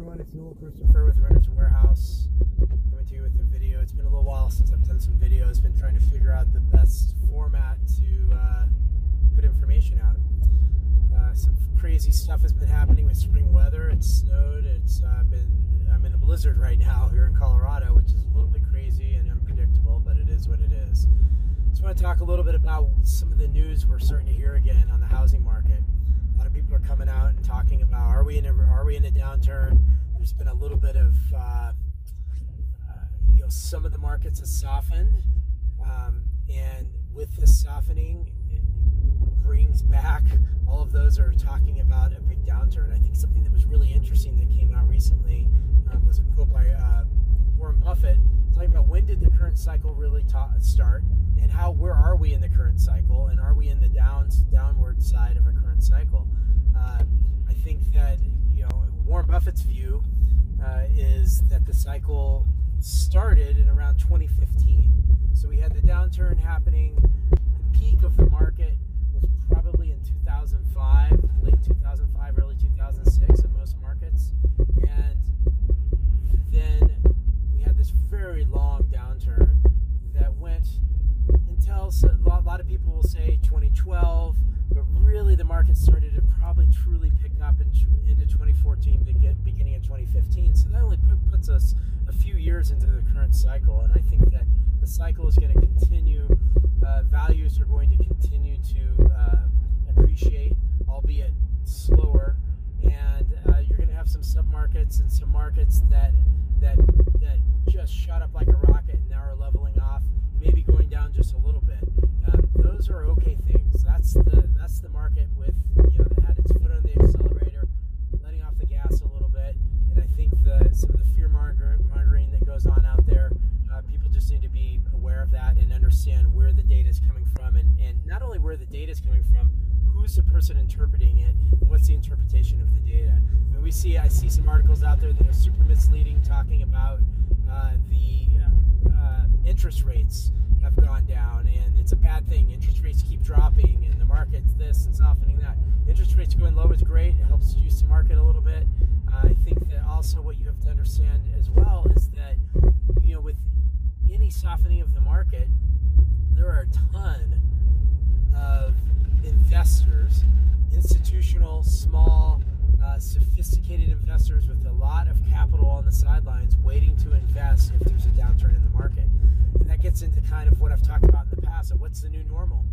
everyone, it's Noel Christopher with Renters Warehouse, coming to you with a video. It's been a little while since I've done some videos, been trying to figure out the best format to put information out. Some crazy stuff has been happening with spring weather. It snowed, I'm in a blizzard right now here in Colorado, which is a little bit crazy and unpredictable, but it is what it is. So I want to talk a little bit about some of the news we're starting to hear again on the housing market. A lot of people are coming out and talking about, are we in a downturn? There's been a little bit of, some of the markets have softened, and with this softening, it brings back all of those that are talking about a big downturn. I think something that was really interesting that came out recently was a quote by Warren Buffett talking about when did the current cycle really start, and where are we in the current cycle, and are we in the downward side of a current cycle? I think that Warren Buffett's view is that the cycle started in around 2015. So we had the downturn happening. The peak of the market was probably in 2005, late 2005, early 2006 in most markets, and then we had this very long downturn that went until a lot of people will say 2012, but really the market started to probably truly pick up into 2014, beginning of 2015. So that only puts us a few years into the current cycle, and I think that the cycle is going to continue. Values are going to continue to appreciate, albeit slower, and you're going to have some submarkets and some markets that just shot up like a rocket and now are leveling off, maybe going down just a little bit. Those are okay things. That's the market with that had its foot on the accelerator, letting off the gas a little bit. And I think some of the fear mongering that goes on out there, people just need to be aware of that and understand where the data is coming from, and not only where the data is coming from, who's the person interpreting it, and what's the interpretation of the data. I mean, I see some articles out there that are super misleading, talking about the interest rates have gone down and it's a bad thing. Interest rates keep dropping and the market's this and softening that. Interest rates going low is great. It helps juice the market a little bit. I think that also what you have to understand as well is that with any softening of the market, there are a ton of investors, institutional, small, sophisticated investors with a lot of capital on the sidelines waiting to invest if there's a downturn in the market. And that gets into kind of what I've talked about in the past of what's the new normal.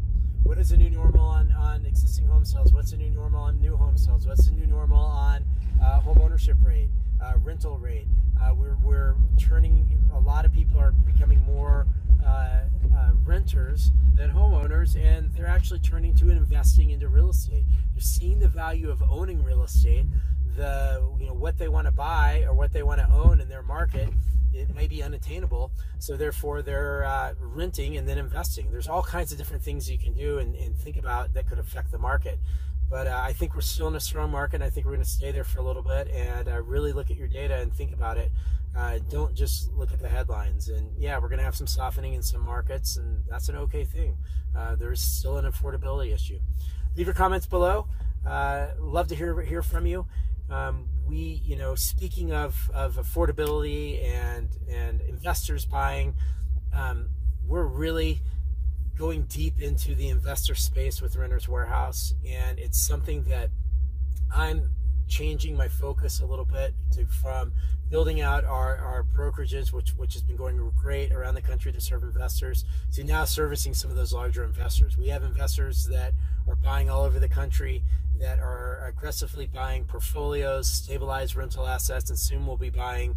What is the new normal on existing home sales? What's the new normal on new home sales? What's the new normal on home ownership rate, rental rate? We're turning, a lot of people are becoming more renters than homeowners, and they're actually turning to investing into real estate. They're seeing the value of owning real estate, what they want to buy or what they want to own in their market. It may be unattainable, so therefore they're renting and then investing. There's all kinds of different things you can do and think about that could affect the market. But I think we're still in a strong market. I think we're going to stay there for a little bit, and really look at your data and think about it. Don't just look at the headlines. And yeah, we're going to have some softening in some markets, and that's an okay thing. There is still an affordability issue. Leave your comments below. Love to hear from you. We, speaking of affordability and investors buying, we're really going deep into the investor space with Renters Warehouse, and it's something that I'm changing my focus a little bit from building out our brokerages, which has been going great around the country to serve investors, to now servicing some of those larger investors. We have investors that are buying all over the country, that are aggressively buying portfolios, stabilized rental assets, and soon we'll be buying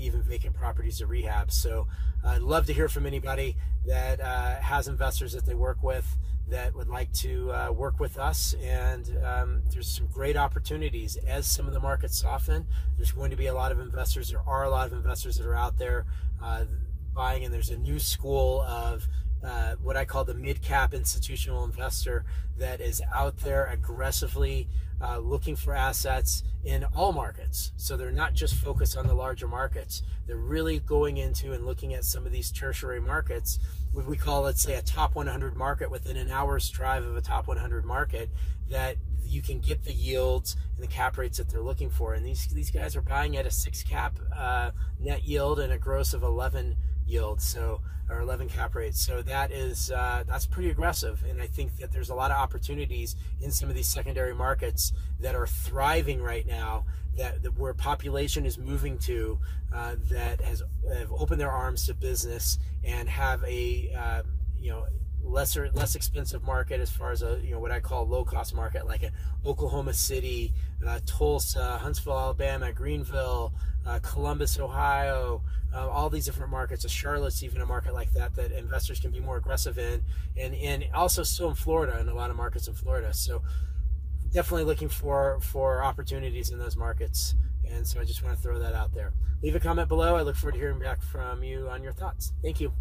even vacant properties to rehab. So I'd love to hear from anybody that has investors that they work with that would like to work with us. And there's some great opportunities. As some of the markets soften, there's going to be a lot of investors. There are a lot of investors that are out there buying, and there's a new school of what I call the mid-cap institutional investor that is out there aggressively looking for assets in all markets. So they're not just focused on the larger markets. They're really going into and looking at some of these tertiary markets. We call, let's say, a top 100 market within an hour's drive of a top 100 market, that you can get the yields and the cap rates that they're looking for. And these guys are buying at a 6 cap net yield and a gross of 11 yield, so, or 11 cap rates. So that is, that's pretty aggressive. And I think that there's a lot of opportunities in some of these secondary markets that are thriving right now, that where population is moving to, that have opened their arms to business and have a, you know, less expensive market, as far as a, you know, what I call low cost market, like an Oklahoma City, Tulsa, Huntsville, Alabama, Greenville, Columbus, Ohio, all these different markets. Charlotte's even a market like that that investors can be more aggressive in, and also still in Florida, and a lot of markets in Florida. So definitely looking for opportunities in those markets. And so I just want to throw that out there. Leave a comment below. I look forward to hearing back from you on your thoughts. Thank you.